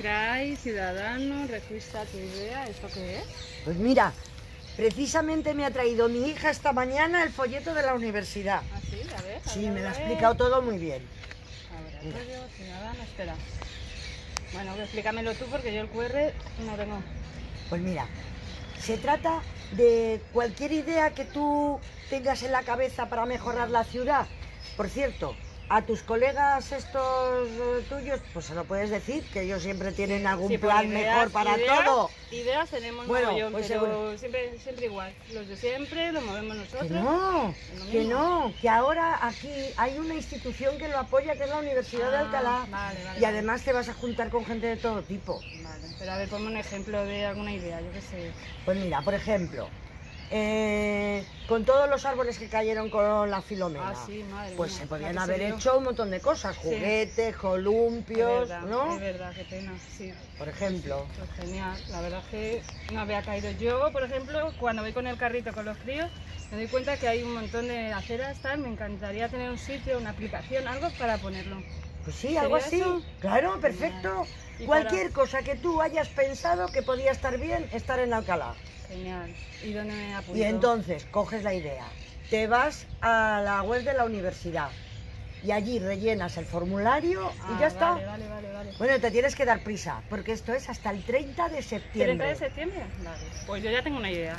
CRAI, Ciudadano, Recuista tu idea, ¿esto qué es? Pues mira, precisamente me ha traído mi hija esta mañana el folleto de la universidad. ¿Ah, sí? A ver, sí, me lo ha explicado todo muy bien. A ver, apoyo, Ciudadano, espera. Bueno, explícamelo tú porque yo el QR no tengo. Pues mira, se trata de cualquier idea que tú tengas en la cabeza para mejorar la ciudad. Por cierto, a tus colegas estos tuyos, pues se lo puedes decir, que ellos siempre tienen algún plan mejor para todo. Ideas tenemos un montón, pero siempre igual. Los de siempre, los movemos nosotros. Que ahora aquí hay una institución que lo apoya, que es la Universidad de Alcalá. Y además te vas a juntar con gente de todo tipo. Vale, pero a ver, ponme un ejemplo de alguna idea, yo qué sé. Pues mira, por ejemplo, con todos los árboles que cayeron con la Filomena, pues se podían haber hecho un montón de cosas, juguetes, columpios, ¿no? Es verdad, qué pena, sí. Por ejemplo. Pues genial, la verdad es que no había caído. Yo, por ejemplo, cuando voy con el carrito con los críos, me doy cuenta que hay un montón de aceras, tal, me encantaría tener un sitio, una aplicación, algo para ponerlo. Pues sí, algo así, eso? Claro, perfecto. Cualquier cosa que tú hayas pensado que podía estar bien, estar en Alcalá. Genial. ¿Y dónde me apunto? Y entonces coges la idea, te vas a la web de la universidad y allí rellenas el formulario y ya está. Vale. Bueno, te tienes que dar prisa porque esto es hasta el 30 de septiembre. ¿30 de septiembre? Vale. Pues yo ya tengo una idea.